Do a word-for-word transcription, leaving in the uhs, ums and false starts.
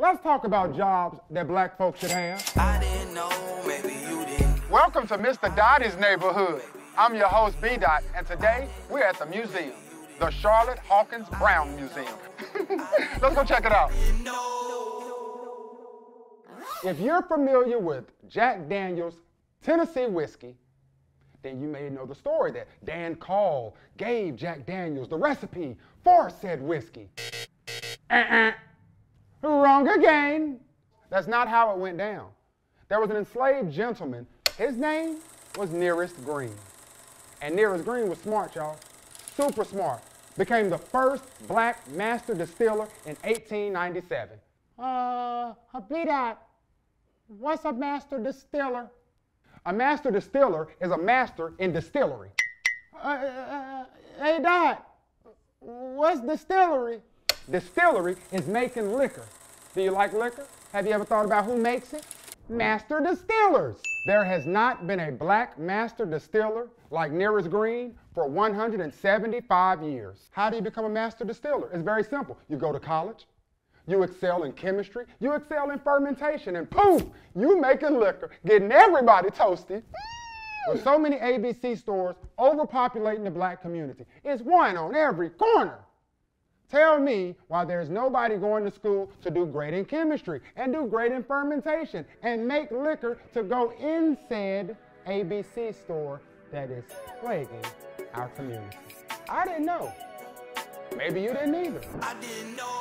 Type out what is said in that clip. Let's talk about jobs that black folks should have. I didn't know, maybe you didn't. Welcome to Mister Dottie's neighborhood. I'm your host, B. Dot, and today we're at the museum, the Charlotte Hawkins Brown Museum. Let's go check it out. If you're familiar with Jack Daniels Tennessee whiskey, then you may know the story that Dan Call gave Jack Daniels the recipe for said whiskey. Uh-uh. Wrong again. That's not how it went down. There was an enslaved gentleman. His name was Nearest Green. And Nearest Green was smart, y'all. Super smart. Became the first black master distiller in eighteen ninety-seven. Uh, B-Dot, what's a master distiller? A master distiller is a master in distillery. Uh, uh, hey, Dot, what's distillery? Distillery is making liquor. Do you like liquor? Have you ever thought about who makes it? Master distillers. There has not been a black master distiller like Nearest Green for one hundred seventy-five years. How do you become a master distiller? It's very simple. You go to college, you excel in chemistry, you excel in fermentation, and poof, you making liquor, getting everybody toasted. With so many A B C stores overpopulating the black community, it's one on every corner. Tell me why there's nobody going to school to do great in chemistry and do great in fermentation and make liquor to go in said A B C store that is plaguing our community. I didn't know. Maybe you didn't either. I didn't know.